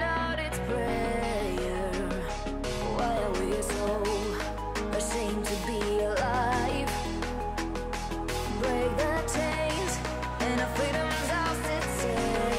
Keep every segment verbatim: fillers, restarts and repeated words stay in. out its prayer. Why are we so ashamed to be alive? Break the chains and our freedom's ours to take.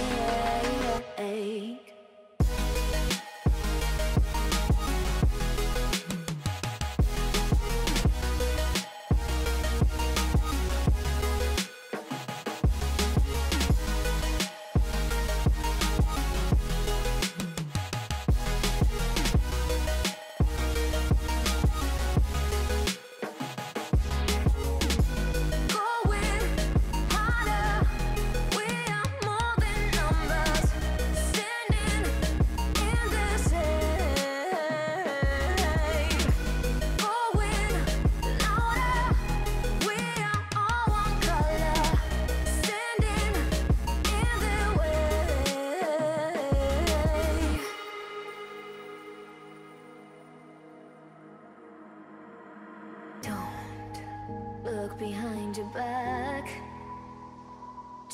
Look behind your back.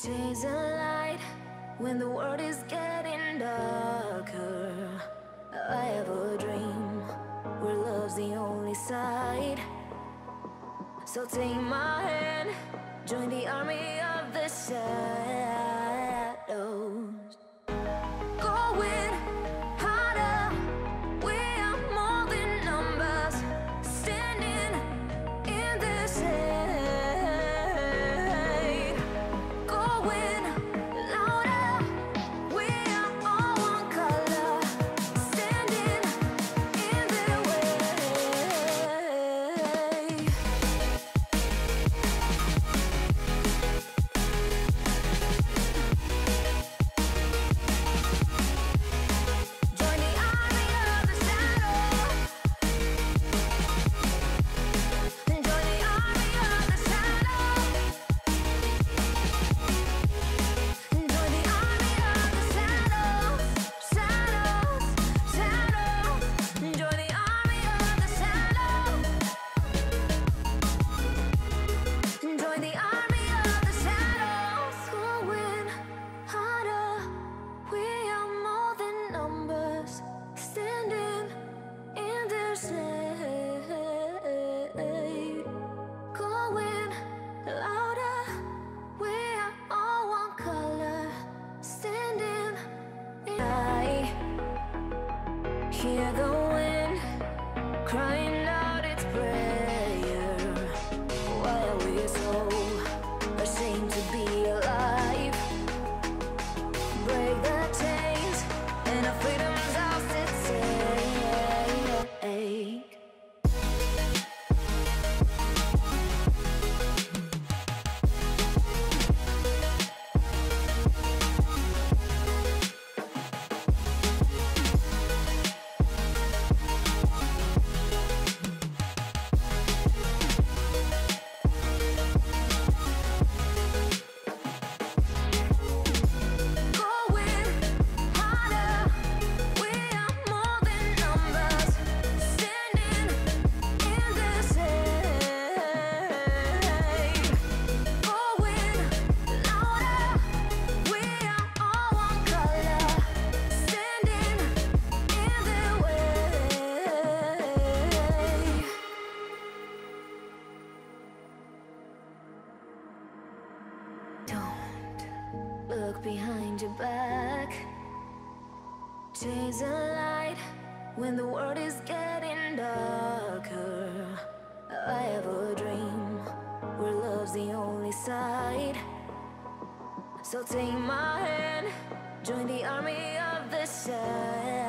Chase a light when the world is getting darker. I have a dream where love's the only side. So take my hand, join the army of the shadows. Going harder, we are more than numbers. Standing in this air. Hear the wind crying out its prayer. Why are we so ashamed to be alive? Break the chains and our freedom's ours to take. Look behind your back. Chase a light when the world is getting darker. I have a dream where love's the only side. So take my hand, join the army of the shadows.